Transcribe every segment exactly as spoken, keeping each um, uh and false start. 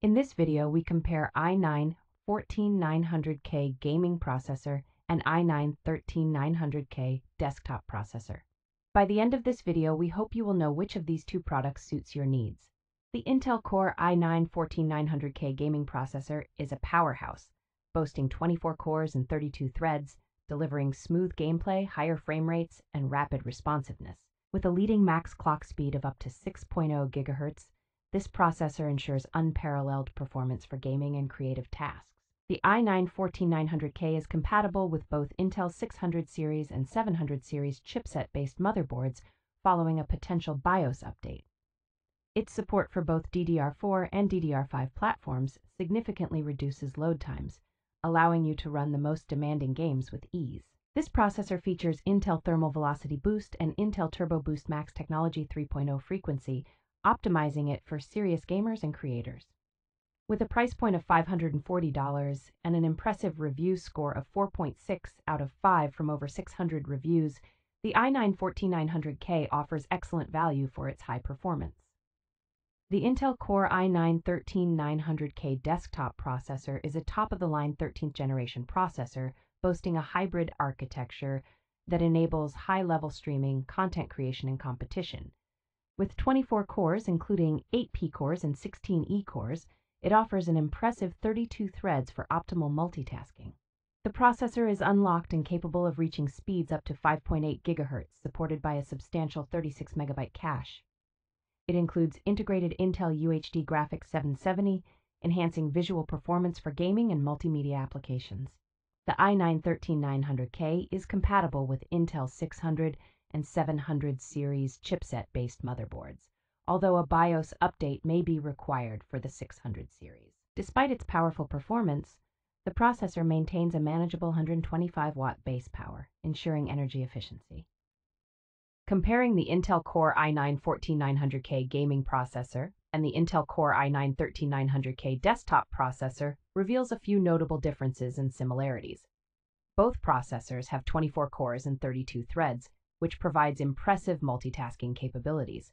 In this video, we compare i nine fourteen nine hundred K gaming processor and i nine thirteen nine hundred K desktop processor. By the end of this video, we hope you will know which of these two products suits your needs. The Intel Core i nine fourteen nine hundred K gaming processor is a powerhouse, boasting twenty-four cores and thirty-two threads, delivering smooth gameplay, higher frame rates, and rapid responsiveness. With a leading max clock speed of up to six point zero gigahertz, this processor ensures unparalleled performance for gaming and creative tasks. The i nine fourteen nine hundred K is compatible with both Intel six hundred series and seven hundred series chipset-based motherboards following a potential BIOS update. Its support for both D D R four and D D R five platforms significantly reduces load times, allowing you to run the most demanding games with ease. This processor features Intel Thermal Velocity Boost and Intel Turbo Boost Max Technology three point oh frequency, optimizing it for serious gamers and creators. With a price point of five hundred forty dollars and an impressive review score of four point six out of five from over six hundred reviews, the i nine fourteen nine hundred K offers excellent value for its high performance. The Intel Core i nine thirteen nine hundred K desktop processor is a top-of-the-line thirteenth generation processor boasting a hybrid architecture that enables high-level streaming, content creation, and competition. With twenty-four cores, including eight P cores and sixteen E cores, it offers an impressive thirty-two threads for optimal multitasking. The processor is unlocked and capable of reaching speeds up to five point eight gigahertz, supported by a substantial thirty-six megabyte cache. It includes integrated Intel U H D Graphics seven seventy, enhancing visual performance for gaming and multimedia applications. The i nine thirteen nine hundred K is compatible with Intel six hundred and seven hundred series chipset-based motherboards, although a BIOS update may be required for the six hundred series. Despite its powerful performance, the processor maintains a manageable one hundred twenty-five watt base power, ensuring energy efficiency. Comparing the Intel Core i nine fourteen nine hundred K gaming processor and the Intel Core i nine thirteen nine hundred K desktop processor reveals a few notable differences and similarities. Both processors have twenty-four cores and thirty-two threads, which provides impressive multitasking capabilities.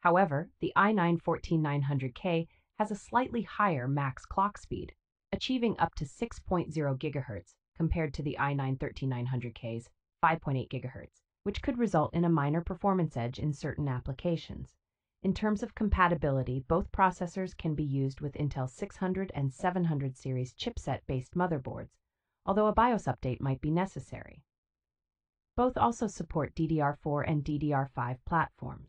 However, the i nine fourteen nine hundred K has a slightly higher max clock speed, achieving up to six point zero gigahertz compared to the i nine thirteen nine hundred K's five point eight gigahertz, which could result in a minor performance edge in certain applications. In terms of compatibility, both processors can be used with Intel six hundred and seven hundred series chipset-based motherboards, although a BIOS update might be necessary. Both also support D D R four and D D R five platforms.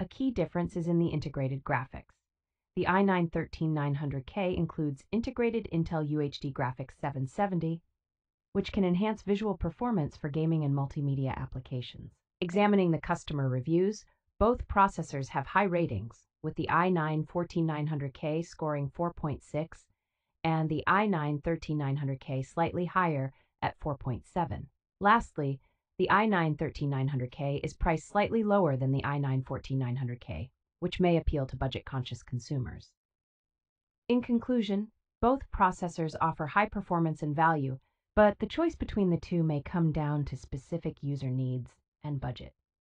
A key difference is in the integrated graphics. The i nine thirteen nine hundred K includes integrated Intel U H D Graphics seven seventy, which can enhance visual performance for gaming and multimedia applications. Examining the customer reviews, both processors have high ratings, with the i nine fourteen nine hundred K scoring four point six and the i nine thirteen nine hundred K slightly higher at four point seven. Lastly, the i nine thirteen nine hundred K is priced slightly lower than the i nine fourteen nine hundred K, which may appeal to budget-conscious consumers. In conclusion, both processors offer high performance and value, but the choice between the two may come down to specific user needs and budget.